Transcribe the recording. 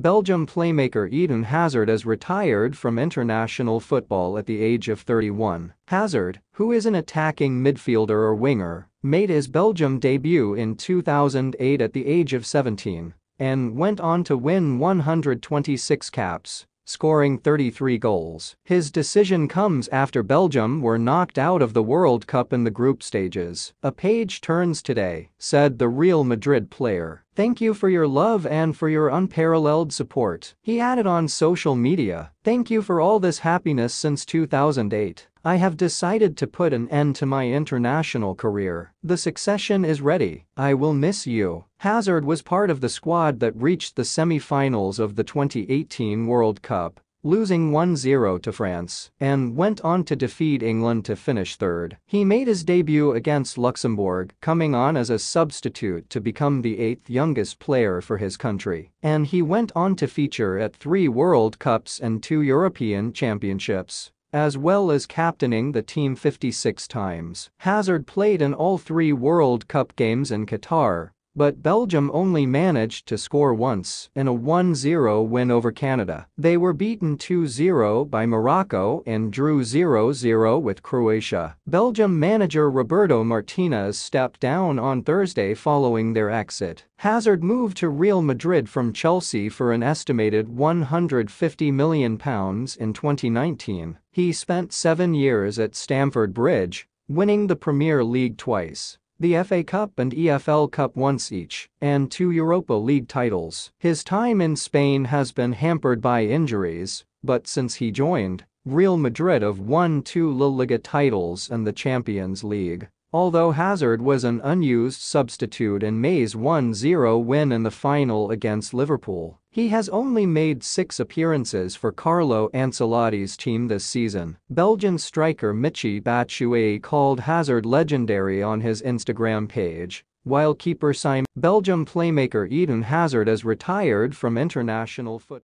Belgium playmaker Eden Hazard has retired from international football at the age of 31. Hazard, who is an attacking midfielder or winger, made his Belgium debut in 2008 at the age of 17 and went on to win 126 caps, scoring 33 goals. His decision comes after Belgium were knocked out of the World Cup in the group stages. "A page turns today," said the Real Madrid player. "Thank you for your love and for your unparalleled support," he added on social media. "Thank you for all this happiness since 2008. I have decided to put an end to my international career. The succession is ready. I will miss you." Hazard was part of the squad that reached the semi-finals of the 2018 World Cup, losing 1-0 to France, and went on to defeat England to finish third. He made his debut against Luxembourg, coming on as a substitute to become the 8th youngest player for his country, and he went on to feature at 3 World Cups and 2 European Championships, as well as captaining the team 56 times. Hazard played in all 3 World Cup games in Qatar, but Belgium only managed to score once in a 1-0 win over Canada. They were beaten 2-0 by Morocco and drew 0-0 with Croatia. Belgium manager Roberto Martinez stepped down on Thursday following their exit. Hazard moved to Real Madrid from Chelsea for an estimated £150 million in 2019. He spent 7 years at Stamford Bridge, winning the Premier League twice, the FA Cup and EFL Cup once each, and 2 Europa League titles. His time in Spain has been hampered by injuries, but since he joined Real Madrid have won 2 La Liga titles and the Champions League. Although Hazard was an unused substitute in May's 1-0 win in the final against Liverpool, he has only made 6 appearances for Carlo Ancelotti's team this season. Belgian striker Michy Batshuayi called Hazard legendary on his Instagram page, while keeper Belgium playmaker Eden Hazard has retired from international football.